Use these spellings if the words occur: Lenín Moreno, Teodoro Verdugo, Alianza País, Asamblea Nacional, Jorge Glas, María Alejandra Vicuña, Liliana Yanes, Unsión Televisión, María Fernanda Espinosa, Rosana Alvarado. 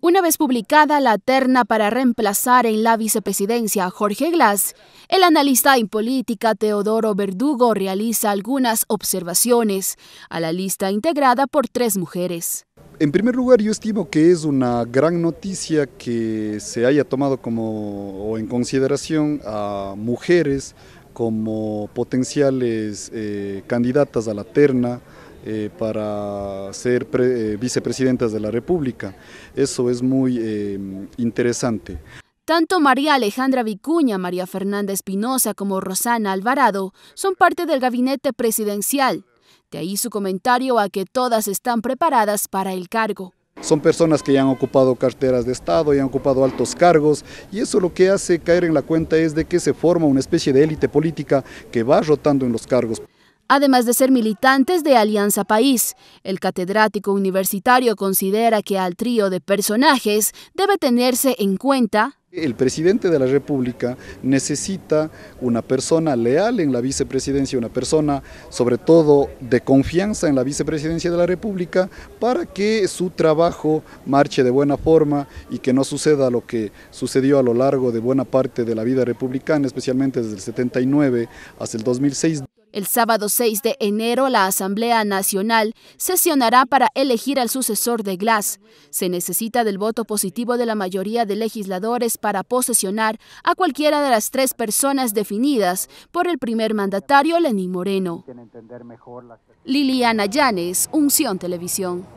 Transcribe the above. Una vez publicada la terna para reemplazar en la vicepresidencia a Jorge Glas, el analista en política Teodoro Verdugo realiza algunas observaciones a la lista integrada por 3 mujeres. En primer lugar, yo estimo que es una gran noticia que se haya tomado como o en consideración a mujeres como potenciales candidatas a la terna para ser vicepresidentas de la República. Eso es muy interesante. Tanto María Alejandra Vicuña, María Fernanda Espinosa como Rosana Alvarado son parte del gabinete presidencial. De ahí su comentario a que todas están preparadas para el cargo. Son personas que ya han ocupado carteras de Estado, ya han ocupado altos cargos, y eso lo que hace caer en la cuenta es de que se forma una especie de élite política que va rotando en los cargos. Además de ser militantes de Alianza País, el catedrático universitario considera que al trío de personajes debe tenerse en cuenta. El presidente de la República necesita una persona leal en la vicepresidencia, una persona sobre todo de confianza en la vicepresidencia de la República para que su trabajo marche de buena forma y que no suceda lo que sucedió a lo largo de buena parte de la vida republicana, especialmente desde el 79 hasta el 2006. El sábado 6 de enero la Asamblea Nacional sesionará para elegir al sucesor de Glas. Se necesita del voto positivo de la mayoría de legisladores para posesionar a cualquiera de las 3 personas definidas por el primer mandatario Lenín Moreno. Liliana Yanes, Unsión Televisión.